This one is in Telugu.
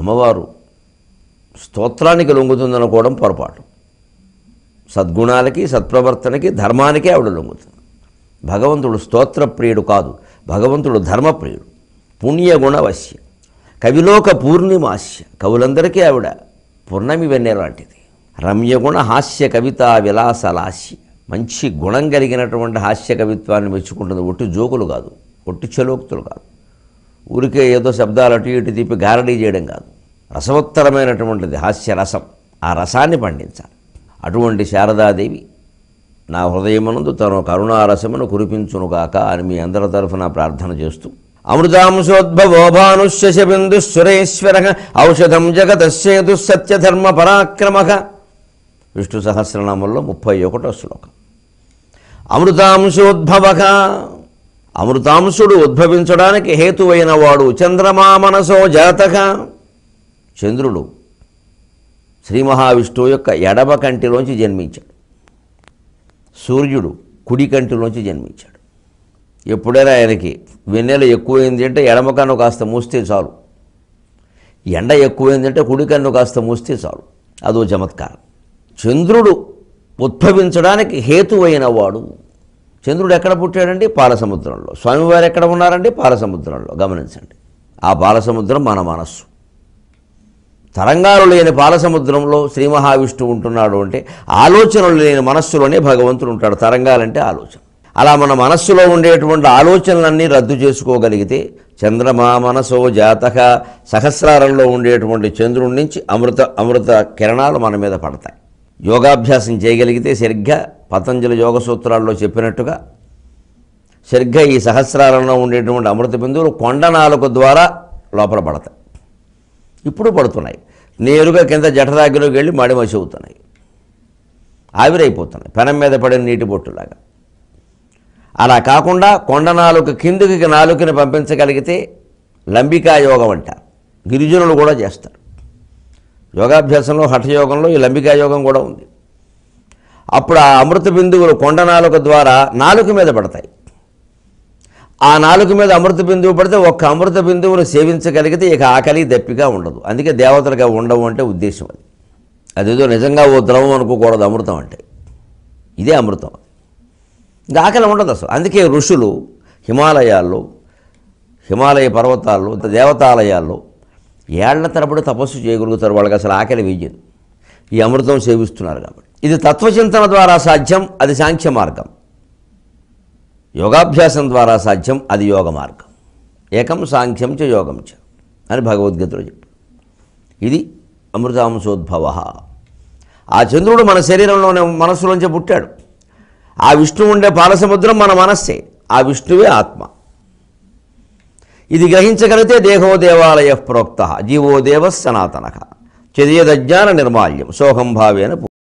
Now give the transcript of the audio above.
అమ్మవారు స్తోత్రానికి లొంగుతుందనుకోవడం పొరపాటు. సద్గుణాలకి, సత్ప్రవర్తనకి, ధర్మానికి ఆవిడ లొంగుతుంది. భగవంతుడు స్తోత్రప్రియుడు కాదు, భగవంతుడు ధర్మప్రియుడు. పుణ్యగుణవశ్య కవిలోక పూర్ణిమాస్య, కవులందరికీ ఆవిడ పూర్ణమి వెన్నెల లాంటిది. రమ్యగుణ హాస్య కవిత విలాసలాస్య, మంచి గుణం కలిగినటువంటి హాస్య కవిత్వాన్ని మెచ్చుకుంటుంది. ఒట్టి జోకులు కాదు, ఒట్టి చలోక్తులు కాదు, ఊరికే ఏదో శబ్దాలు అటు ఇటు తిప్పి గారడీ చేయడం కాదు. రసవత్తరమైనటువంటిది హాస్య రసం, ఆ రసాన్ని పండించాలి. అటువంటి శారదాదేవి నా హృదయమునందు తన కరుణారసమును కురిపించునుగాక అని మీ అందరి తరఫున ప్రార్థన చేస్తూ, అమృతాంశోద్భవోభానుష్యశబిందుసురేశ్వర ఔషధం జగతసేతు సత్యధర్మ పరాక్రమ, విష్ణు సహస్రనామంలో 31వ శ్లోకం. అమృతాంశోద్భవక, అమృతాంశుడు ఉద్భవించడానికి హేతువైన వాడు. చంద్రమా మనసో జాతక, చంద్రుడు శ్రీ మహావిష్ణువు యొక్క ఎడమ కంటిలోంచి జన్మించాడు. సూర్యుడు కుడి కంటిలోంచి జన్మించాడు. ఎప్పుడైనా ఆయనకి వెన్నెల ఎక్కువైంది అంటే ఎడమ కన్ను కాస్త మూస్తే చాలు, ఎండ ఎక్కువైందంటే కుడి కన్ను కాస్త మూస్తే చాలు, అదో చమత్కారం. చంద్రుడు ఉద్భవించడానికి హేతువైన వాడు. చంద్రుడు ఎక్కడ పుట్టాడండి? పాలసముద్రంలో. స్వామివారు ఎక్కడ ఉన్నారండి? పాలసముద్రంలో. గమనించండి, ఆ పాలసముద్రం మన మనస్సు. తరంగాలు లేని పాలసముద్రంలో శ్రీ మహావిష్ణువు ఉంటున్నాడు అంటే ఆలోచనలు లేని మనస్సులోనే భగవంతుడు ఉంటాడు. తరంగాలంటే ఆలోచన. అలా మన మనస్సులో ఉండేటువంటి ఆలోచనలన్నీ రద్దు చేసుకోగలిగితే చంద్రమా మనసో జాతక, సహస్రారంలో ఉండేటువంటి చంద్రుడి నుంచి అమృత కిరణాలు మన మీద పడతాయి. యోగాభ్యాసం చేయగలిగితే సరిగ్గా పతంజలి యోగ సూత్రాల్లో చెప్పినట్టుగా సరిగ్గా ఈ సహస్రారంలో ఉండేటువంటి అమృత బిందువులు కొండ నాలుక ద్వారా లోపల పడతాయి. ఇప్పుడు పడుతున్నాయి, నేరుగా కింద జఠరాగ్గిలోకి వెళ్ళి మడిమసి అవుతున్నాయి, ఆవిరైపోతున్నాయి పెనం మీద పడిన నీటి బొట్టులాగా. అలా కాకుండా కొండ నాలుక కిందికి నాలుకని పంపించగలిగితే లంబికా యోగం అంటారు, గిరిజనులు కూడా చేస్తారు. యోగాభ్యాసంలో హఠయోగంలో ఈ లంబికా యోగం కూడా ఉంది. అప్పుడు ఆ అమృత బిందువులు కొండ నాలుక ద్వారా నాలుక మీద పడతాయి. ఆ నాలుక మీద అమృత బిందువు పడితే ఒక్క అమృత బిందువును సేవించగలిగితే ఇక ఆకలి దప్పిగా ఉండదు. అందుకే దేవతలుగా ఉండవు అంటే ఉద్దేశం. అది అదేదో నిజంగా ఓ ద్రవం అనుకోకూడదు అమృతం అంటే, ఇదే అమృతం. ఇంకా ఆకలి ఉండదు అసలు. అందుకే ఋషులు హిమాలయాల్లో, హిమాలయ పర్వతాల్లో, దేవతాలయాల్లో ఏళ్ల తరబడి తపస్సు చేయగలుగుతారు. వాళ్ళకి అసలు ఆకలి వేయదు, ఈ అమృతం సేవిస్తున్నారు కాబట్టి. ఇది తత్వచింతన ద్వారా సాధ్యం, అది సాంఖ్య మార్గం. యోగాభ్యాసం ద్వారా సాధ్యం, అది యోగ మార్గం. ఏకం సాంఖ్యం చ యోగం చ అని భగవద్గీతలో చెప్పారు. ఇది అమృతాంశోద్భవ. ఆ చంద్రుడు మన శరీరంలోనే, మనస్సులోంచి పుట్టాడు. ఆ విష్ణువు ఉండే పాలసముద్రం మన మనస్సే, ఆ విష్ణువే ఆత్మ. ఇది గ్రహించగలిగితే దేహో దేవాలయ ప్రోక్త జీవో దేవ సనాతన చదియదజ్ఞాన నిర్మాల్యం సోహం భావేన.